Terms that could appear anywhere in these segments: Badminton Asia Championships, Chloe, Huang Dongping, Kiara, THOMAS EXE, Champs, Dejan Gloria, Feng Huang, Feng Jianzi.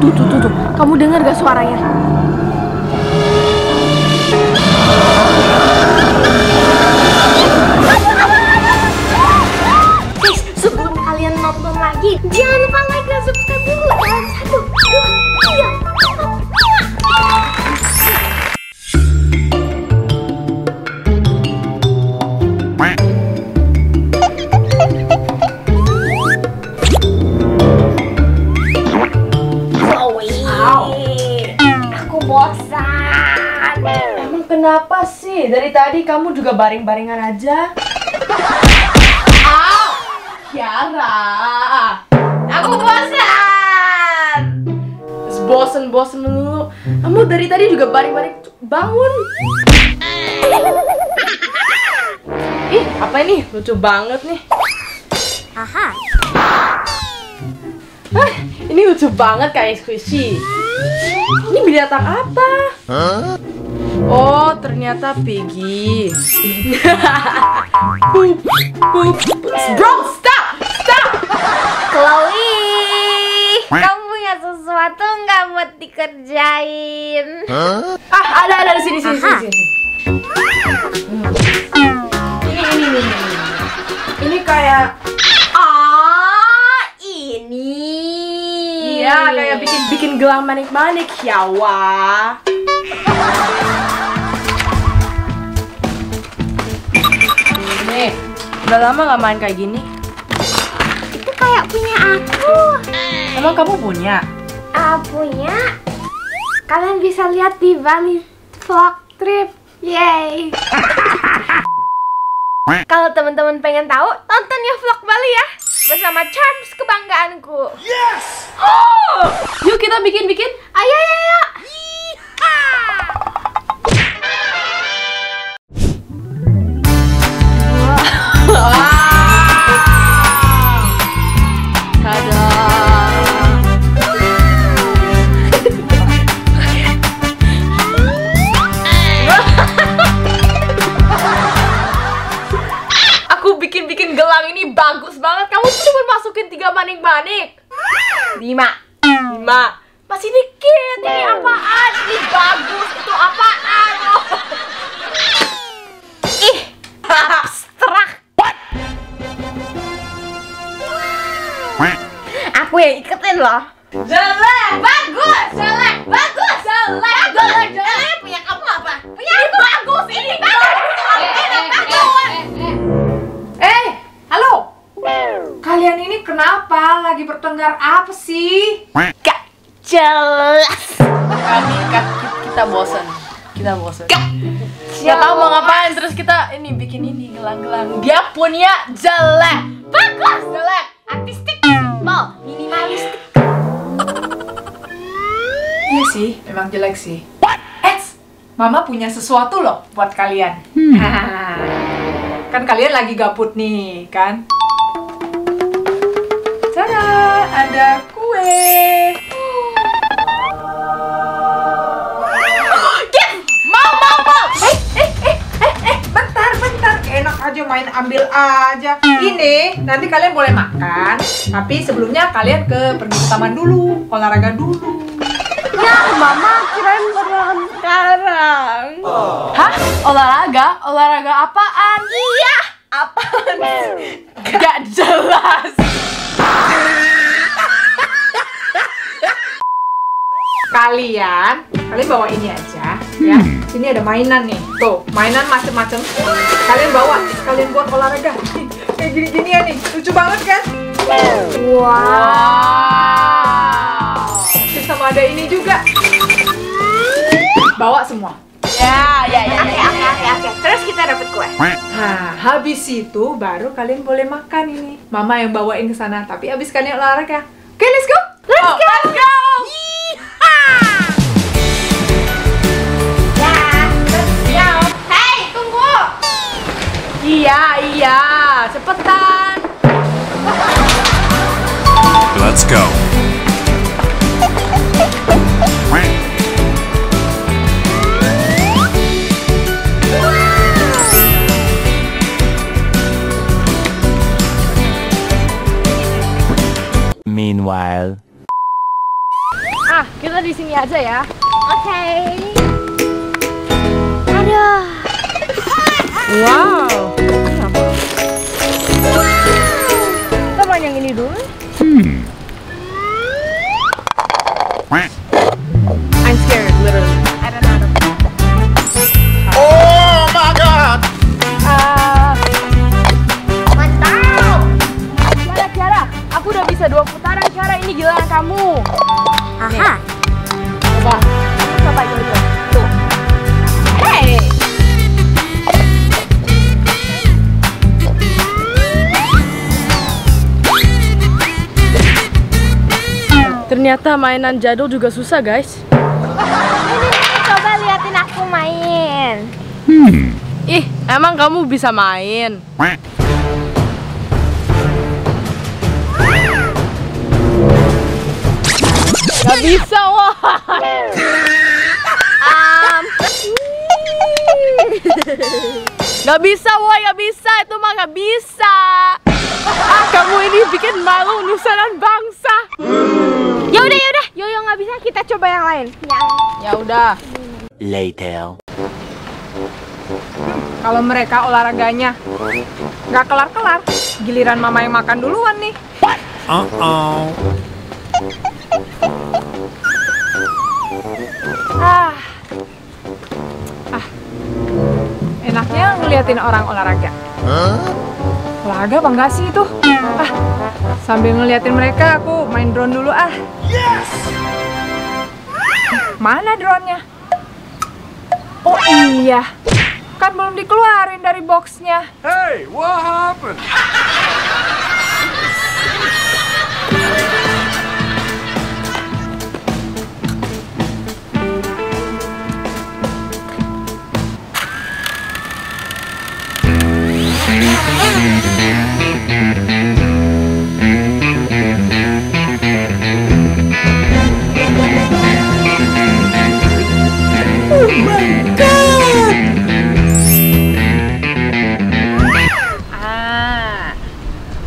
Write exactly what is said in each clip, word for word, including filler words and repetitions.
Tuh, tuh, tuh, tuh. Kamu dengar gak suaranya? Guys, sebelum kalian nonton lagi, jangan lupa like dan subscribe dulu. Satu, dua, tiga. Kenapa sih? Dari tadi kamu juga baring-baringan aja. Ah, Kiara, aku bosan. Bosan-bosan dulu. Kamu dari tadi juga baring-baring. Bangun. Ih, apa ini? Lucu banget nih. Aha. Ah, ini lucu banget kayak squishy. Ini binatang apa? Huh? Oh, ternyata Piggy. Boop, boop, bro, stop, stop. Chloe, kamu punya sesuatu nggak buat dikerjain? Huh? Ah, ada, ada di sini, sini, sini, sini. Ini, ini, ini, ini kayak, ah, ini. Iya, kayak bikin, bikin gelang manik-manik, ya wah. Nih, udah lama gak main kayak gini. Itu kayak punya aku. Emang kamu punya? Uh, punya. Kalian bisa lihat di Bali vlog trip. Yay. Kalau teman-teman pengen tahu, tonton ya vlog Bali ya bersama Champs kebanggaanku. Yes. Oh, yuk kita bikin-bikin. Ayo, ayo, ayo. Bagus banget, kamu tuh cuma masukin tiga manik-manik. Lima. Lima. Masih dikit, ini apaan? Ini bagus, itu apaan? Oh. Ih, abstrak. Aku yang iketin loh. Jelek, bagus, jelek, bagus, jelek, bagus, jelek. Punya kamu apa? Punya aku. Bagus, ini bagus, ini bagus. Kalian ini kenapa? Lagi bertengkar apa sih? Gak jelas. Kami kita bosan. Kita bosan. Gak, gak tahu mau ngapain. Terus kita ini bikin ini gelang-gelang. Dia punya jelek. Bagus jelek. Artistik, simple, minimalistik. Iya sih, memang jelek sih. Eits, Mama punya sesuatu loh buat kalian. Kan kalian lagi gabut nih, kan? Tada, ada kue. Yes, mau, mau, mau. Eh, eh, eh, eh, eh, bentar, bentar. Enak aja main ambil aja. Ini nanti kalian boleh makan, tapi sebelumnya kalian ke pergi ke taman dulu, olahraga dulu. Ya, Mama kirain berolahraga sekarang. Oh. Hah? Olahraga? Olahraga apaan? Iya, apaan? Gak jelas. Kalian, kalian bawa ini aja ya. Ini ada mainan nih. Tuh, mainan macem-macem. Kalian bawa, kalian buat olahraga. Nih, kayak gini-gini ya nih. Lucu banget kan? Wow. Wow. Sama ada ini juga. Bawa semua. Ya, ya, ya. Oke, oke, oke, oke. Terus kita dapat kue. Nah, habis itu baru kalian boleh makan ini. Mama yang bawain ke sana, tapi habis kalian olahraga. Oke, let's go. Let's oh, go. Let's go. Ya, let's go. Hey, tunggu. Iya, iya. Cepetan. Let's go. Meanwhile, Ah, kita di sini aja ya. Oke. Okay. Aduh. Wow. Kita main yang ini dulu. Hmm. I'm scared, literally. I don't know. Oh my God. Uh, mantap. Kiara, Kiara, aku udah bisa dua putaran. Kiara, ini giliran kamu. Aha. Coba. Coba itu itu. Tuh. Hey. Ternyata mainan jadul juga susah, guys. Coba liatin aku main. Hmm. Ih, emang kamu bisa main? Gak bisa, wah. Um, gak bisa, wah, gak bisa. Itu mah gak bisa. Ah, kamu ini bikin malu nusa dan bangsa. Hmm. Ya udah, ya udah. Yo yo nggak bisa, kita coba yang lain. Ya. Ya udah. Later. Kalau mereka olahraganya nggak kelar-kelar, giliran mama yang makan duluan nih. Uh oh. Ah, ah, enaknya ngeliatin orang olahraga. Huh? Olahraga bangga sih itu. Ah, sambil ngeliatin mereka, aku main drone dulu ah. Yes. Mana drone-nya? Oh iya, kan belum dikeluarin dari boxnya. Hey, what happened?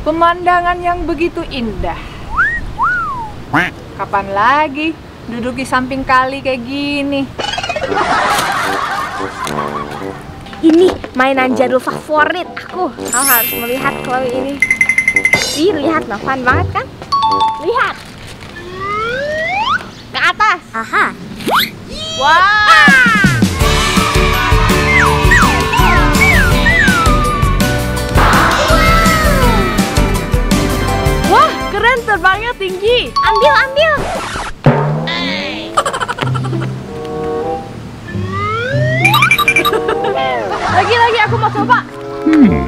Pemandangan yang begitu indah. Kapan lagi duduk di samping kali kayak gini? Ini mainan jadul favorit aku. Kau harus melihat Chloe ini. Ih, lihat, loh, fun banget kan? Lihat ke atas. Aha. Wow. Keren, terbangnya tinggi. Ambil, ambil. Lagi, lagi aku mau coba. Hmm.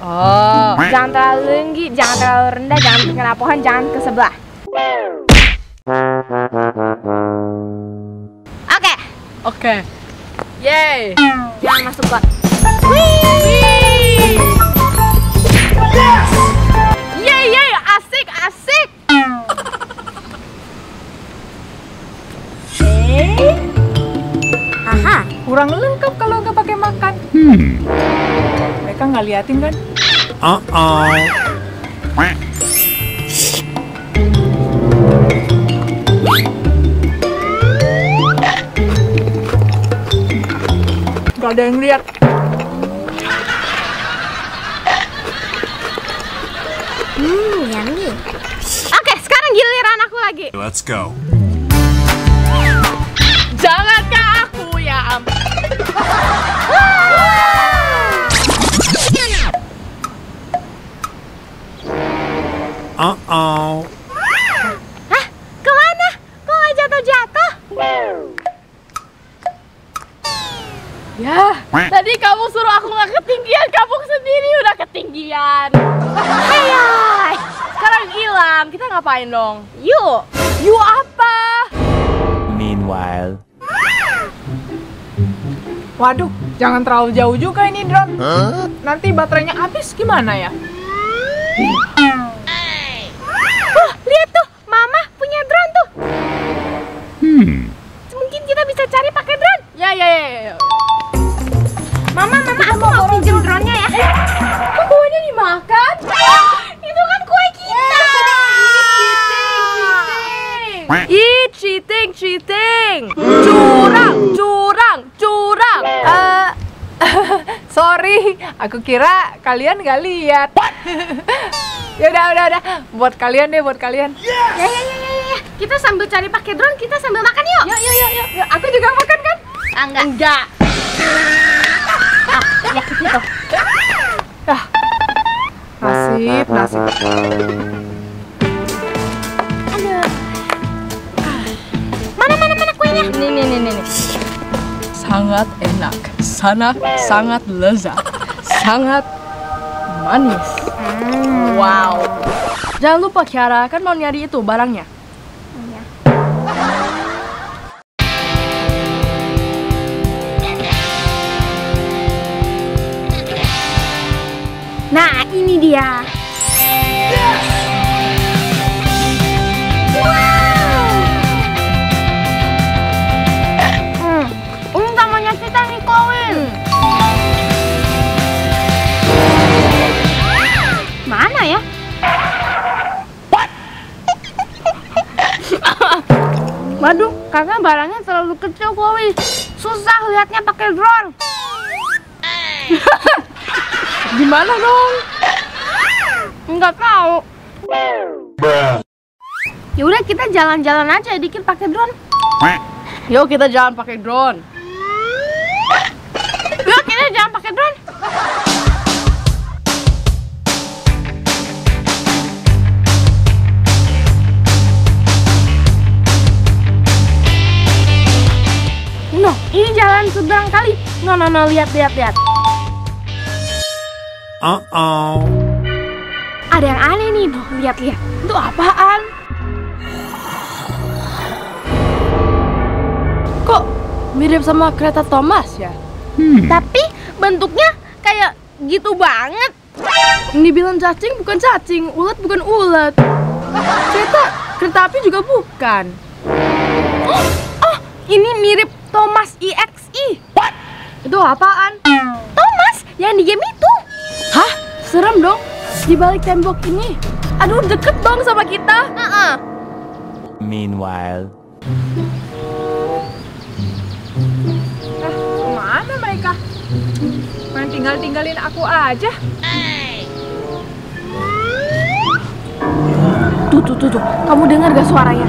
Oh, jangan terlalu tinggi, jangan terlalu rendah, jangan kena pohon, jangan ke sebelah. Oke, okay. oke, okay. Yay! Jangan masuk ke. Wih! Yes! Yay, yay! Asik, asik. Eh? Aha, kurang lengkap kalau nggak pakai makan. Hmm. Mereka nggak liatin kan? Uh oh. Nggak ada yang lihat. Hmm, yummy. Oke, sekarang giliran aku lagi. Let's go. Jangan ke aku, ya ampun. Uh-oh. Hah? Kemana? Kok gak jatuh-jatuh? Ya, tadi kamu suruh aku gak ketinggian, kamu sendiri udah ketinggian. Ayah, sekarang hilang, kita ngapain dong? Yuk, yuk apa? Meanwhile. Waduh, jangan terlalu jauh juga ini drone. Huh? Nanti baterainya habis gimana ya? Wah, lihat tuh, Mama punya drone tuh. Hmm. Mungkin kita bisa cari pakai drone. Ya, ya, ya, ya. Mama, mama, aku mau pinjem drone-nya ya. Eh, kok kuenya dimakan? Ah, itu kan kue kita. Kita, kita. Ih. Cheat, cheating, cheating. Curang, curang, curang. Uh, sorry, aku kira kalian gak lihat. Ya udah, udah, udah. Buat kalian deh, buat kalian. Yes. Ya, ya, ya, ya. Kita sambil cari pakai drone, kita sambil makan yuk. Yuk, yuk, yuk, yuk. yuk. Aku juga makan kan? Ah, enggak. Enggak. Ah, ya gitu. Ah. Nasib, nasib. Nih, nih, nih, nih. Sangat enak, sangat, sangat lezat, sangat manis. Hmm. Wow. Jangan lupa Kiara, kan mau nyari itu barangnya. Iya. Nah, ini dia. Waduh, karena barangnya terlalu kecil, Chloe. Susah lihatnya pakai drone. Gimana dong? Enggak tahu. Ya udah kita jalan-jalan aja dikit pakai drone. Yuk kita jalan pakai drone. Yuk kita jalan pakai drone. No, ini jalan seberang kali. No, no, no, lihat, lihat, lihat. Uh-oh. Ada yang aneh nih, no, lihat, lihat. Itu apaan? Kok mirip sama kereta Thomas ya? Hmm. Tapi bentuknya kayak gitu banget. Ini bilang cacing bukan cacing, ulat bukan ulat. Kereta, kereta api juga bukan. Oh, oh ini mirip Thomas E X E. What? Itu apaan? Thomas yang di game itu. Hah? Serem dong. Di balik tembok ini. Aduh, deket dong sama kita. Uh-uh. Meanwhile. Eh, kemana mereka? Main tinggal-tinggalin aku aja. Hey. Tuh, tuh, tuh, tuh. Kamu dengar gak suaranya?